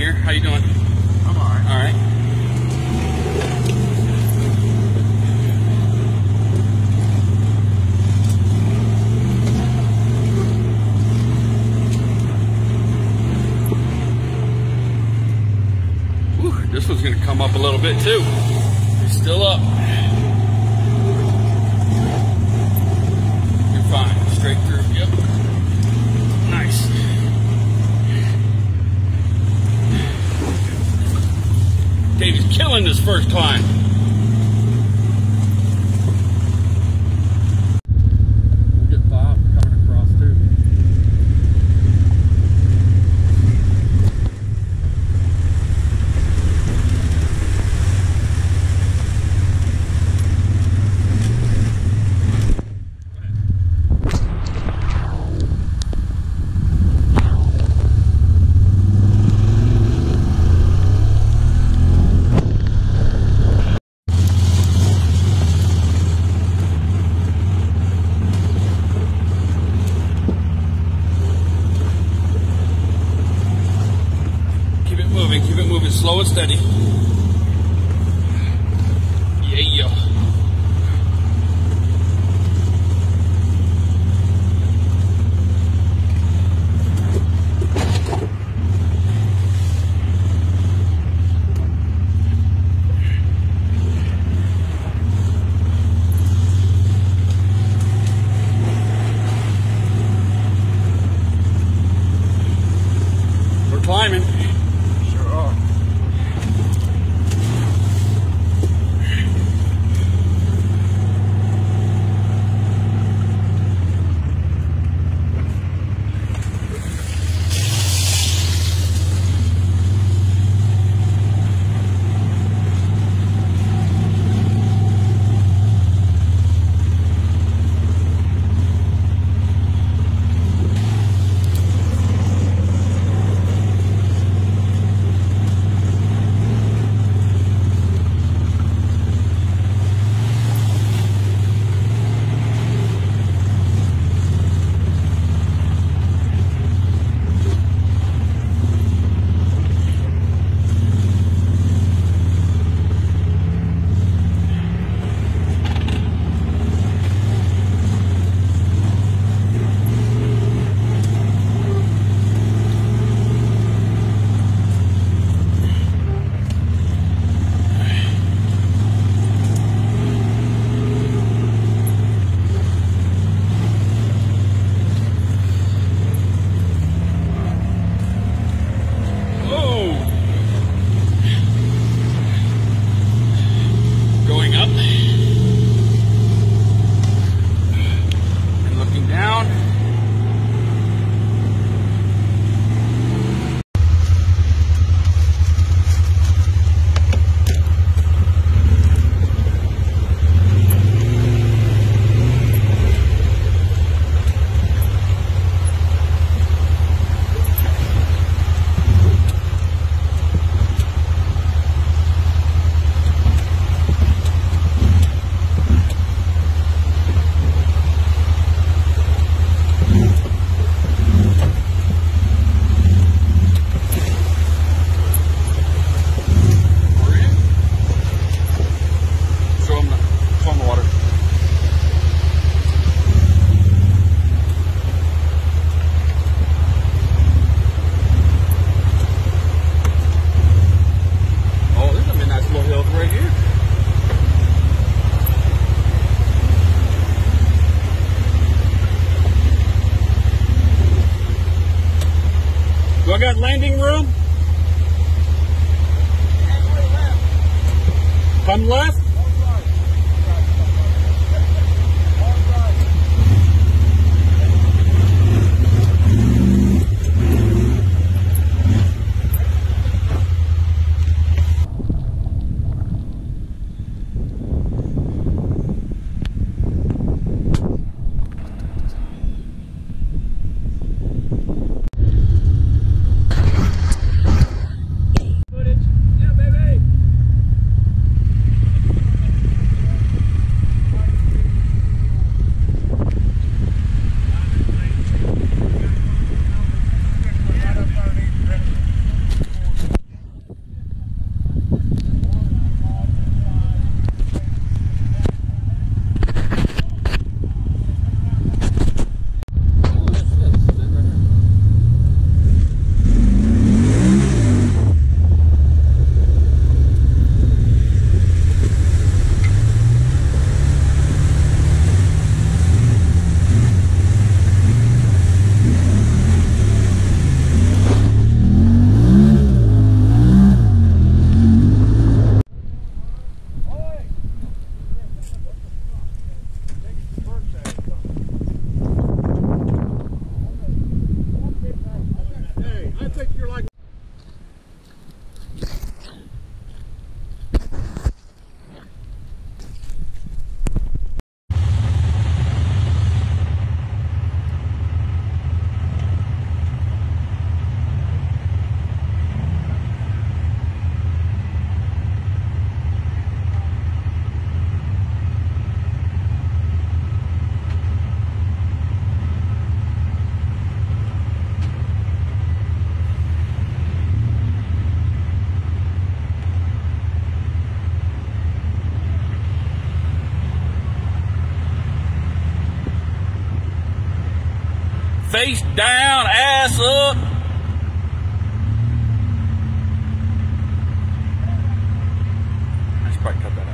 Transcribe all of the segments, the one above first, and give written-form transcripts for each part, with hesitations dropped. here. How you doing? I'm all right. All right. This one's going to come up a little bit too. It's still up. You're fine. Straight through. Yep. Nice. David's killing this first climb. Keep it moving, slow and steady. Yeah, we're climbing. Do I got landing room? Come left? face down, ass up. I should probably cut that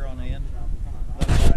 on end.